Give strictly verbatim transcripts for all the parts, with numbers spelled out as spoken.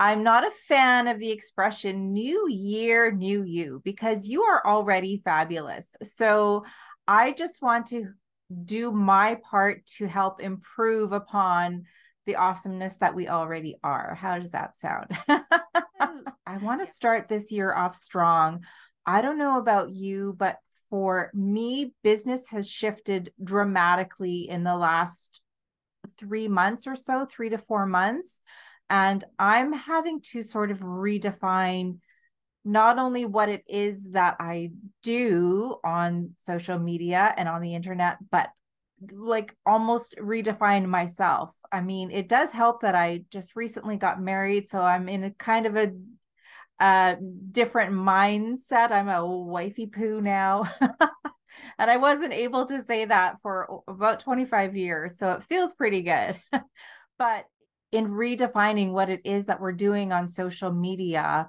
I'm not a fan of the expression new year, new you, because you are already fabulous. So I just want to do my part to help improve upon the awesomeness that we already are. How does that sound? I want to start this year off strong. I don't know about you, but for me, business has shifted dramatically in the last three months or so, three to four months. And I'm having to sort of redefine not only what it is that I do on social media and on the internet, but like almost redefine myself. I mean, it does help that I just recently got married. So I'm in a kind of a uh, different mindset. I'm a wifey poo now. And I wasn't able to say that for about twenty-five years. So it feels pretty good. But in redefining what it is that we're doing on social media,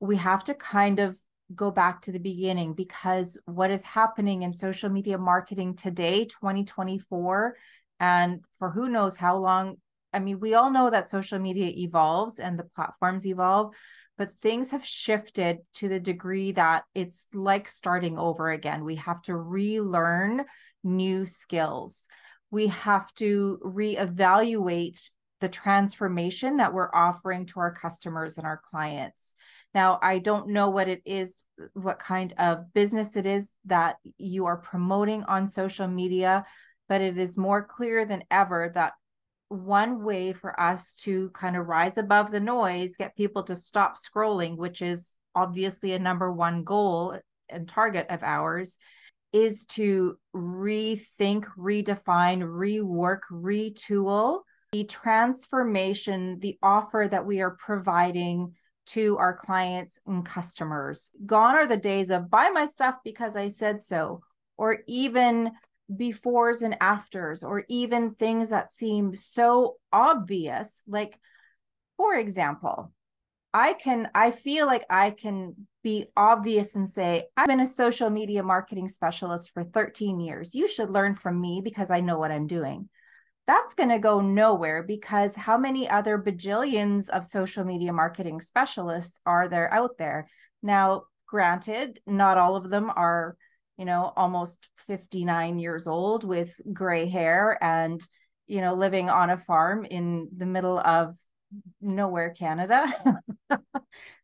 we have to kind of go back to the beginning, because what is happening in social media marketing today, twenty twenty-four, and for who knows how long. I mean, we all know that social media evolves and the platforms evolve, but things have shifted to the degree that it's like starting over again. We have to relearn new skills. We have to reevaluate the transformation that we're offering to our customers and our clients. Now, I don't know what it is, what kind of business it is that you are promoting on social media, but it is more clear than ever that one way for us to kind of rise above the noise, get people to stop scrolling, which is obviously a number one goal and target of ours, is to rethink, redefine, rework, retool the transformation, the offer that we are providing to our clients and customers. Gone are the days of buy my stuff because I said so, or even befores and afters, or even things that seem so obvious. Like, for example, I can, I feel like I can be obvious and say, I've been a social media marketing specialist for thirteen years. You should learn from me because I know what I'm doing. That's going to go nowhere, because how many other bajillions of social media marketing specialists are there out there? Now, granted, not all of them are, you know, almost fifty-nine years old with gray hair and, you know, living on a farm in the middle of nowhere, Canada.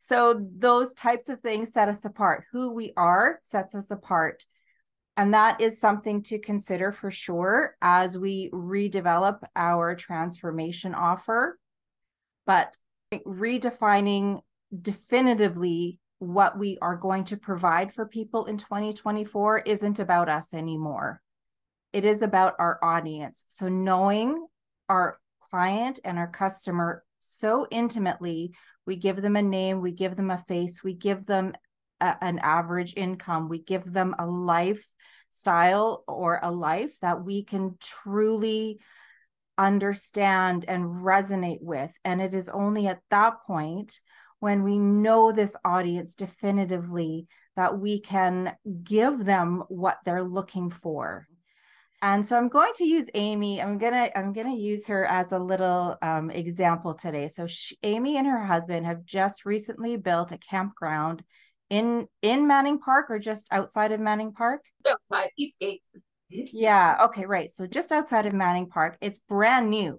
So those types of things set us apart. Who we are sets us apart. And that is something to consider for sure as we redevelop our transformation offer. But redefining definitively what we are going to provide for people in twenty twenty-four isn't about us anymore. It is about our audience. So knowing our client and our customer so intimately, we give them a name, we give them a face, we give them a, an average income, we give them a lifestyle or a life that we can truly understand and resonate with. And it is only at that point, when we know this audience definitively, that we can give them what they're looking for. And so I'm going to use Amy. I'm gonna I'm gonna use her as a little um, example today. So she, Amy and her husband have just recently built a campground in in Manning Park, or just outside of Manning Park. Outside Eastgate. Yeah. Okay. Right. So just outside of Manning Park, it's brand new.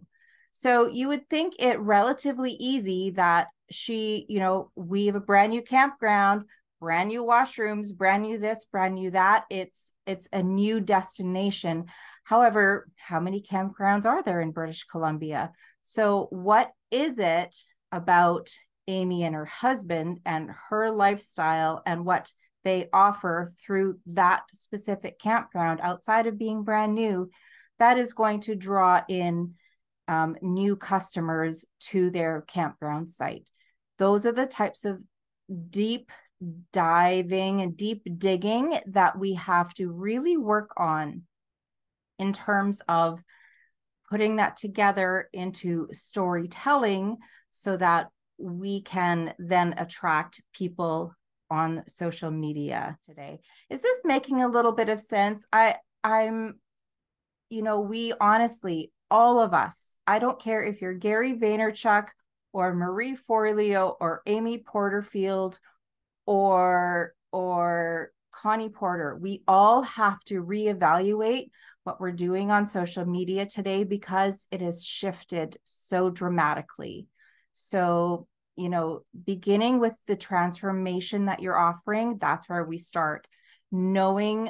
So you would think it relatively easy that she, you know, we have a brand new campground, brand new washrooms, brand new this, brand new that. It's, it's a new destination. However, how many campgrounds are there in British Columbia? So what is it about Amy and her husband and her lifestyle and what they offer through that specific campground, outside of being brand new, that is going to draw in Um, new customers to their campground site? Those are the types of deep diving and deep digging that we have to really work on in terms of putting that together into storytelling, so that we can then attract people on social media today. Is this making a little bit of sense? I, I'm, you know, we honestly, all of us, I don't care if you're Gary Vaynerchuk or Marie Forleo or Amy Porterfield or, or Connie Porter. We all have to reevaluate what we're doing on social media today because it has shifted so dramatically. So, you know, beginning with the transformation that you're offering, that's where we start. Knowing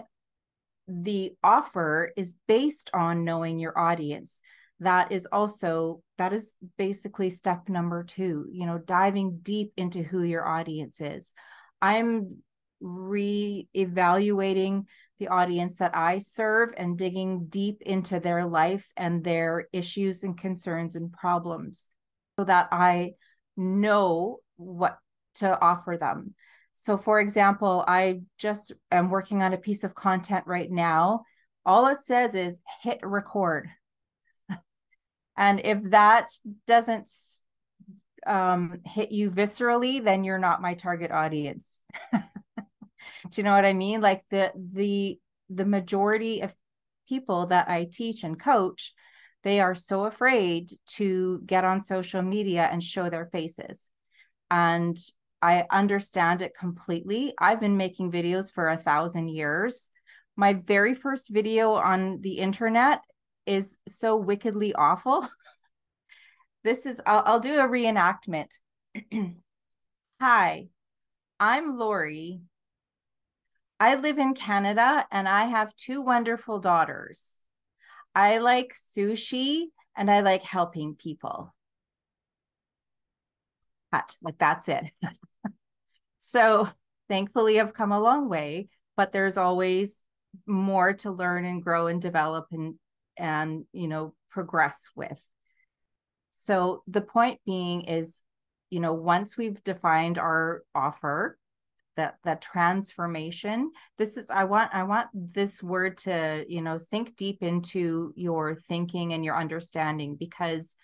the offer is based on knowing your audience. That is also, that is basically step number two, you know, diving deep into who your audience is. I'm re-evaluating the audience that I serve and digging deep into their life and their issues and concerns and problems so that I know what to offer them. So for example, I just am working on a piece of content right now. All it says is hit record. And if that doesn't um, hit you viscerally, then you're not my target audience. Do you know what I mean? Like the, the, the majority of people that I teach and coach, they are so afraid to get on social media and show their faces. And I understand it completely. I've been making videos for a thousand years. My very first video on the internet is so wickedly awful. This is, I'll, I'll do a reenactment. Hi, I'm Lori. I live in Canada and I have two wonderful daughters. I like sushi and I like helping people. Cut. Like that's it. So thankfully I've come a long way, but there's always more to learn and grow and develop and and, you know, progress with. So the point being is, you know, once we've defined our offer, that, that transformation, this is, I want, I want this word to, you know, sink deep into your thinking and your understanding, because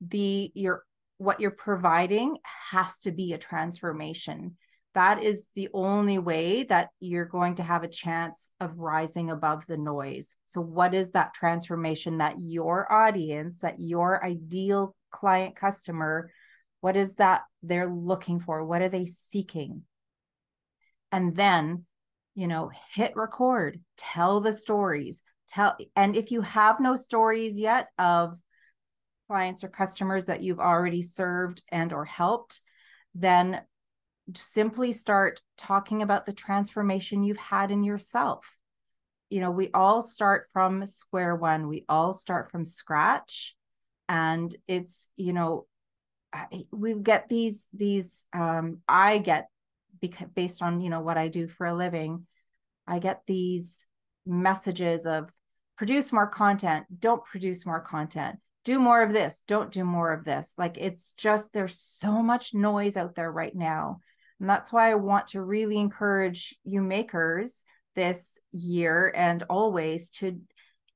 the, your, what you're providing has to be a transformation. That is the only way that you're going to have a chance of rising above the noise. So what is that transformation that your audience, that your ideal client customer, what is that they're looking for? What are they seeking? And then, you know, hit record, tell the stories, tell, and if you have no stories yet of clients or customers that you've already served and or helped, then simply start talking about the transformation you've had in yourself. You know, we all start from square one. We all start from scratch. And it's, you know, we get these, these, um, I get, because based on, you know, what I do for a living, I get these messages of produce more content, don't produce more content, do more of this, don't do more of this. Like, it's just, there's so much noise out there right now. And that's why I want to really encourage you makers this year and always to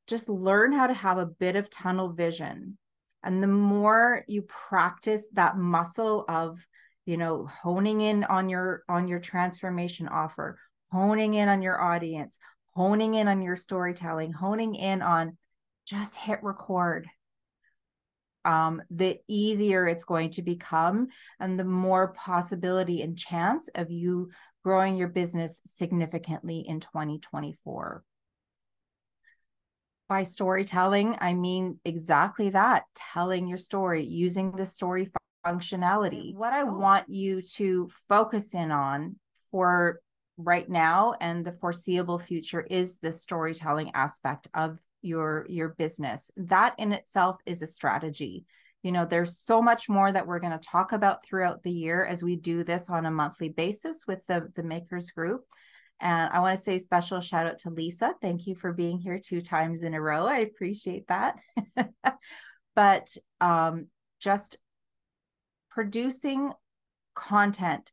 just learn how to have a bit of tunnel vision. And the more you practice that muscle of, you know, honing in on your, on your transformation offer, honing in on your audience, honing in on your storytelling, honing in on just hit record. Um, the easier it's going to become and the more possibility and chance of you growing your business significantly in twenty twenty-four. By storytelling, I mean exactly that, telling your story, using the story functionality. What I want you to focus in on for right now and the foreseeable future is the storytelling aspect of your, your business. That in itself is a strategy. You know, there's so much more that we're going to talk about throughout the year as we do this on a monthly basis with the, the Makers Group. And I want to say special shout out to Lisa. Thank you for being here two times in a row. I appreciate that. But um, just producing content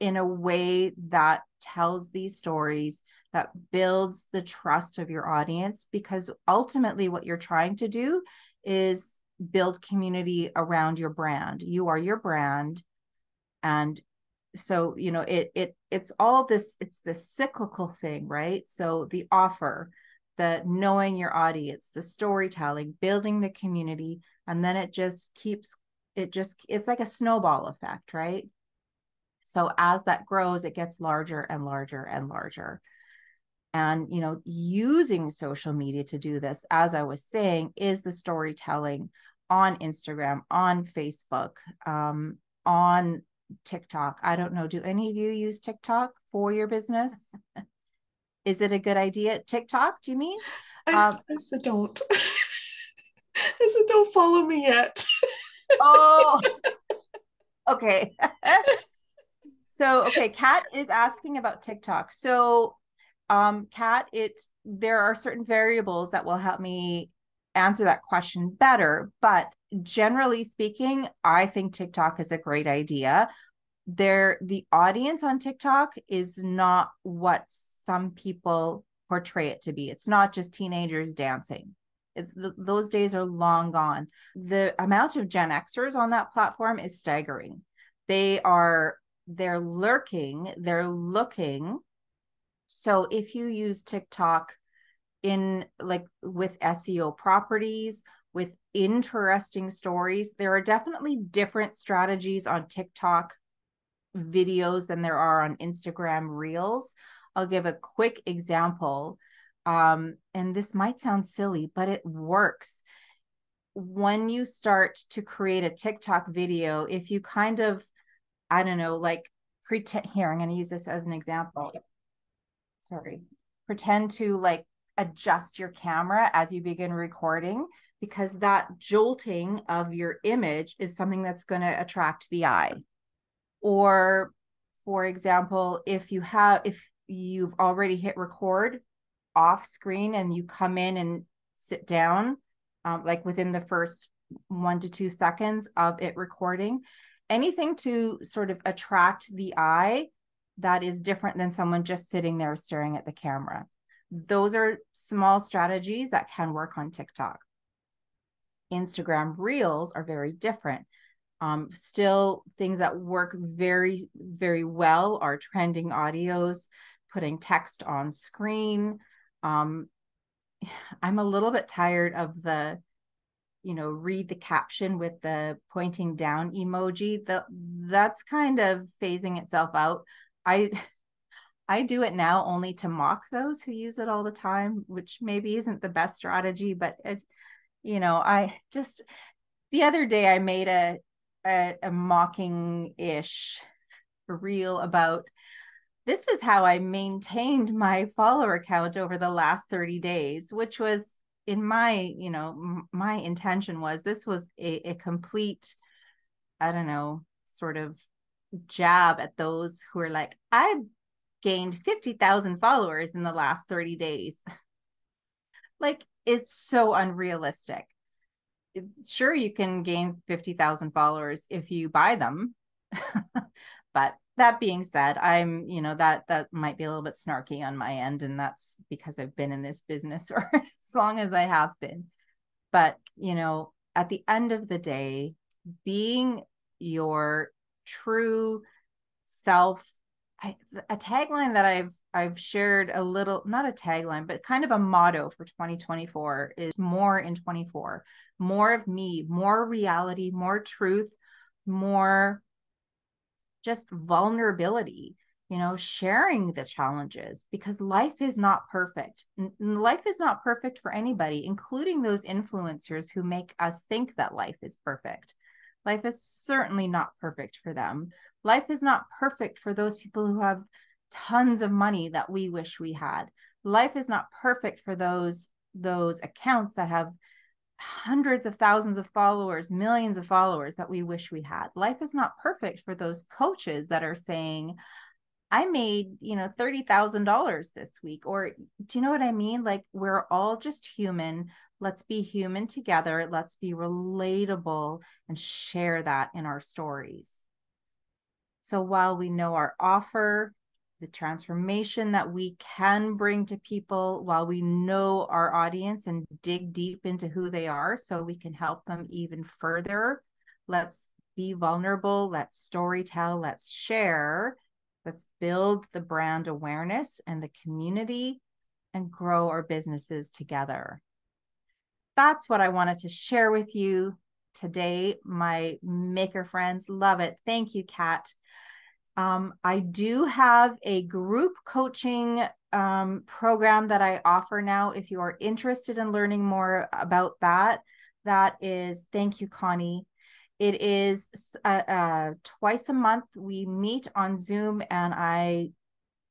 in a way that tells these stories, that builds the trust of your audience, because ultimately what you're trying to do is build community around your brand. You are your brand. And so, you know, it, it, it's all this, it's this cyclical thing, right? So the offer, the knowing your audience, the storytelling, building the community, and then it just keeps it just, it's like a snowball effect, right? So as that grows, it gets larger and larger and larger. And, you know, using social media to do this, as I was saying, is the storytelling on Instagram, on Facebook, um, on TikTok. I don't know. Do any of you use TikTok for your business? Is it a good idea? TikTok, do you mean? I, um, I don't. I said, don't follow me yet. Oh, okay. So, okay, Kat is asking about TikTok. So, um, Kat, it, there are certain variables that will help me answer that question better. But generally speaking, I think TikTok is a great idea. There, the audience on TikTok is not what some people portray it to be. It's not just teenagers dancing. Those days are long gone. The amount of Gen Xers on that platform is staggering. They are, they're lurking, they're looking. So if you use TikTok in like with S E O properties, with interesting stories, there are definitely different strategies on TikTok videos than there are on Instagram Reels. I'll give a quick example. Um, and this might sound silly, but it works. When you start to create a TikTok video, if you kind of, I don't know, like pretend, here, I'm going to use this as an example. Sorry. Pretend to like adjust your camera as you begin recording, because that jolting of your image is something that's going to attract the eye. Or for example, if you have, if you've already hit record off screen and you come in and sit down, um, like within the first one to two seconds of it recording, anything to sort of attract the eye that is different than someone just sitting there staring at the camera. Those are small strategies that can work on TikTok. Instagram Reels are very different. Um, still things that work very, very well are trending audios, putting text on screen. Um, I'm a little bit tired of the, you know, read the caption with the pointing down emoji. The, that's kind of phasing itself out. I, I do it now only to mock those who use it all the time, which maybe isn't the best strategy, but it, you know, I just, the other day I made a, a, a mocking-ish reel about, this is how I maintained my follower count over the last thirty days, which was in my, you know, my intention was this was a, a complete, I don't know, sort of jab at those who are like, I gained fifty thousand followers in the last thirty days. Like, it's so unrealistic. Sure, you can gain fifty thousand followers if you buy them, but that being said, I'm, you know, that, that might be a little bit snarky on my end, and that's because I've been in this business for as long as I have been. But, you know, at the end of the day, being your true self, I, a tagline that I've, I've shared a little, not a tagline, but kind of a motto for twenty twenty-four is more in twenty-four, more of me, more reality, more truth, more just vulnerability, you know, sharing the challenges, because life is not perfect. Life is not perfect for anybody, including those influencers who make us think that life is perfect. Life is certainly not perfect for them. Life is not perfect for those people who have tons of money that we wish we had. Life is not perfect for those, those accounts that have hundreds of thousands of followers, millions of followers that we wish we had. Life is not perfect for those coaches that are saying, I made, you know, thirty thousand dollars this week. Or do you know what I mean? Like, we're all just human. Let's be human together. Let's be relatable and share that in our stories. So while we know our offer, the transformation that we can bring to people, while we know our audience and dig deep into who they are so we can help them even further, let's be vulnerable, let's storytell, let's share, let's build the brand awareness and the community and grow our businesses together. That's what I wanted to share with you today. My maker friends love it. Thank you, Kat. Um, I do have a group coaching um, program that I offer now. If you are interested in learning more about that, that is, thank you, Connie. It is uh, uh, twice a month. We meet on Zoom and I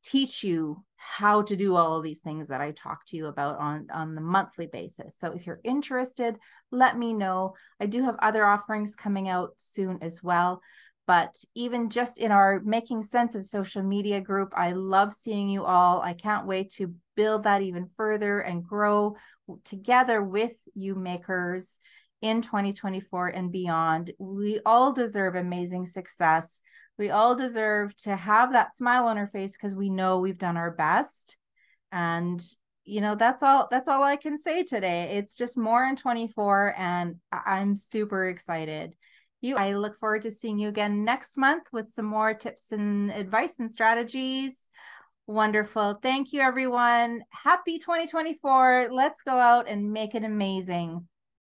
teach you how to do all of these things that I talk to you about on, on the monthly basis. So if you're interested, let me know. I do have other offerings coming out soon as well. But even just in our Making Sense of Social Media group, I love seeing you all. I can't wait to build that even further and grow together with you makers in twenty twenty-four and beyond. We all deserve amazing success. We all deserve to have that smile on our face because we know we've done our best. And, you know, that's all, that's all I can say today. It's just more in twenty-four and I'm super excited. You, I look forward to seeing you again next month with some more tips and advice and strategies. Wonderful. Thank you, everyone. Happy twenty twenty-four. Let's go out and make it amazing.